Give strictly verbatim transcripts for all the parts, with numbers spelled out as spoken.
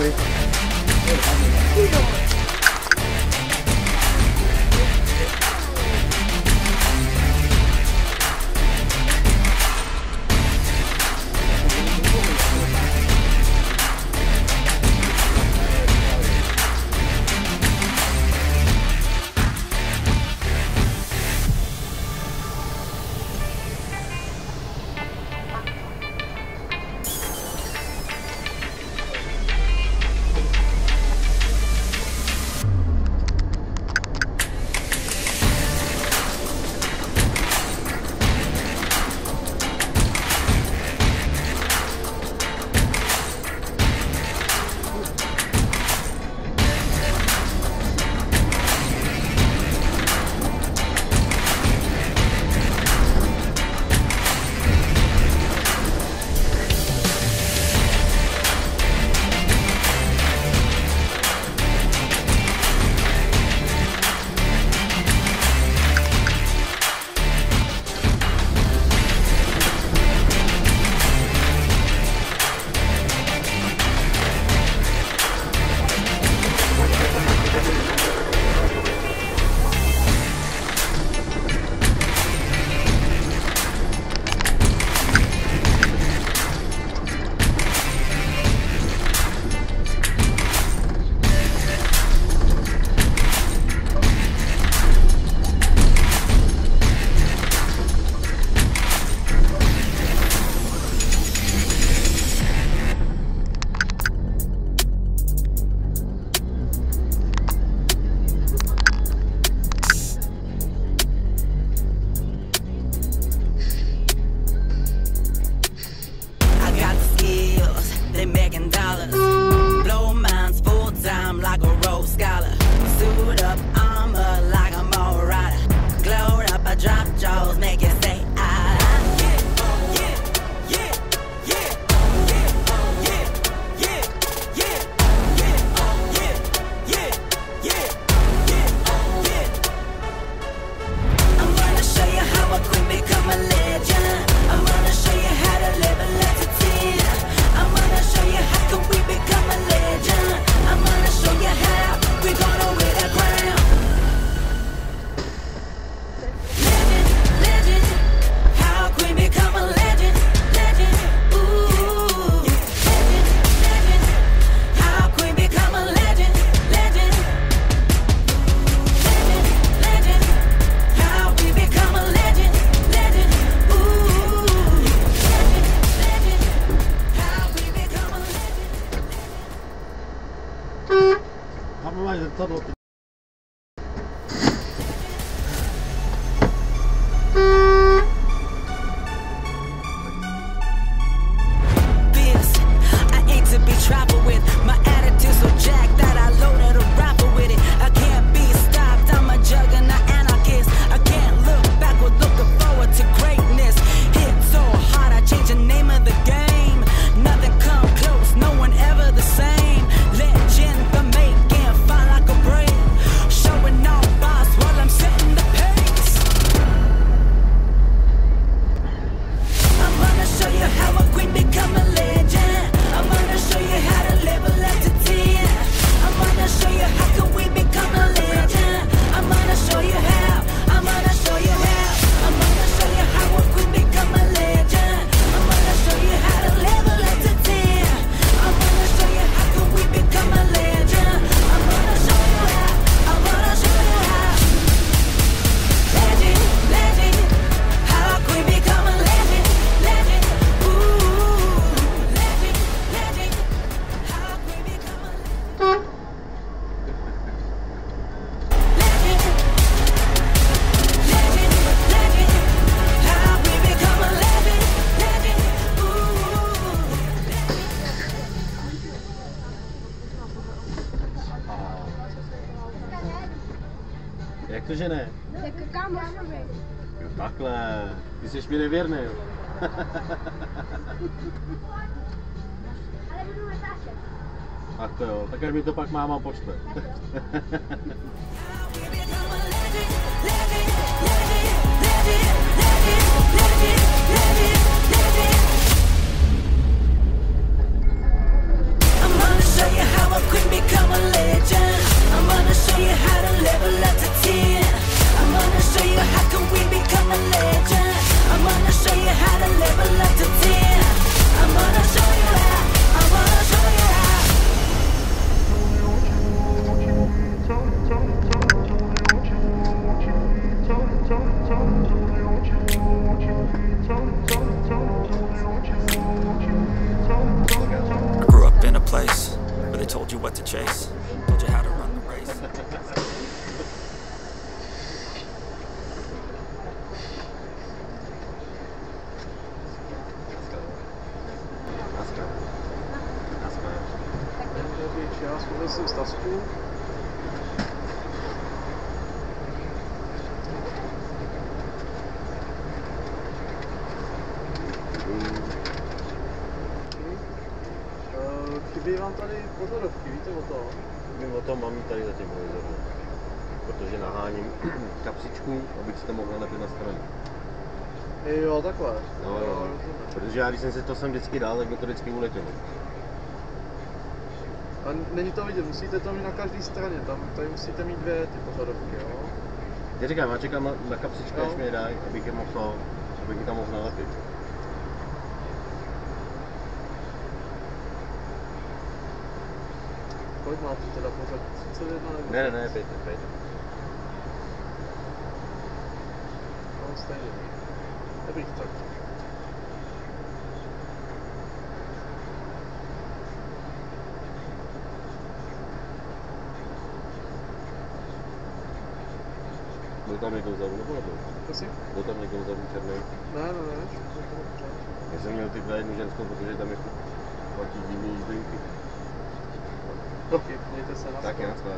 quick. Jakože ne? Jako kámo, jo, takhle. Ty jsi mi nevěrný, jo. Ale budu natáčet. Tak to jo, tak až mi to pak máma pošle. show you how to level up to ten. I'm gonna show you how can we become a legend. I'm gonna show you how to level up to ten. I'm gonna show you how. I'm gonna show you how. I grew up in a place where they told you what to chase, told you how to run the race. Das ist das Buch. Kdyby vám tady pozorovky, víte o tom? Vím o tom, mám ji tady zatím pozorovku. Protože naháním kapsičku, abych si to mohla lepit na straně. Jo, takhle. No, jo. Protože já, když jsem si to sem vždycky dal, tak mi to vždycky uletělo. A není to vidět, musíte to mít na každé straně, tam tady musíte mít dvě ty pozorovky, jo? Já říkám, já čekám na kapsičku, až mi je dají, abych je mohl, abych ji tam mohl nalepit. Kolik máte teda pořád? třicet jedna nebo? Ne, ne, ne, pět, pět. Mám stejně. Dobrý, tak. Byl tam někdo vzadu nebo nebyl? Prosím? Byl tam někdo vzadu černý? Ne, ne, ne. Já jsem měl tyhle jednu ženskou, protože tam ještě platí divný jízdenky. Dobrý, mějte se na sklad. Tak je na sklad.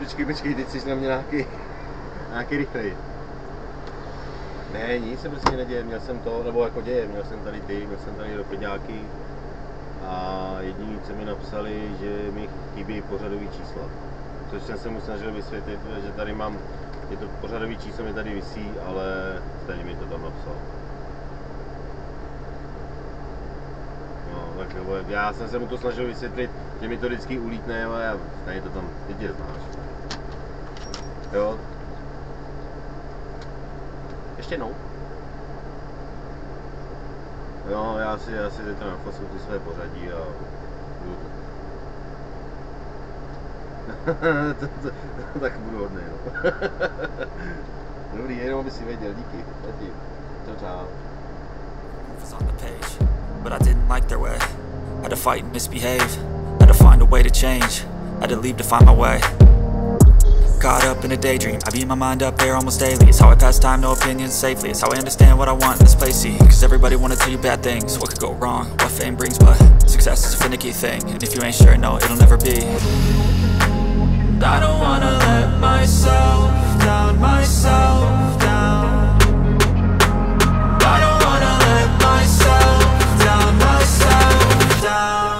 Počkej, počkej, teď jsi na mě nějaký, nějaký rychlej. Ne, nic se prostě neděje, měl jsem to, nebo jako děje, měl jsem tady ty, měl jsem tady doplňáky. A jedinci mi napsali, že mi chybí pořadový čísla. Což jsem se mu snažil vysvětlit, že tady mám, je to pořadový číslo mi tady visí, ale stejně mi to tam napsal. No, tak nebo já jsem se mu to snažil vysvětlit, že mi to vždycky ulítne, ale tady to tam, ty tě znáš. Jo? Ještě jednou. Jo, já si, já si teď nafasuju ty své pořadí a budu to. to, to, to tak budu hodnej, no. Dobrý, jenom aby si věděl, díky. Zatím. Čau, čau. It's on the page, but I didn't like their way. I had to fight and misbehave. I had to find a way to change. I had to leave to find my way. Caught up in a daydream, I beat my mind up there almost daily. It's how I pass time, no opinions safely. It's how I understand what I want in this place, see. Cause everybody wanna tell you bad things. What could go wrong, what fame brings, but success is a finicky thing. And if you ain't sure, no, it'll never be. I don't wanna let myself down, myself down. I don't wanna let myself down, myself down.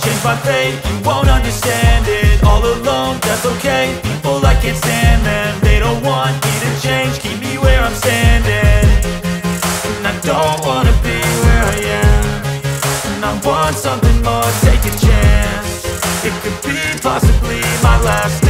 Change my fate, you won't understand it. All alone, that's okay. People, I can't stand them. They don't want me to change, keep me where I'm standing. And I don't wanna be where I am. And I want something more, take a chance. It could be possibly my last day.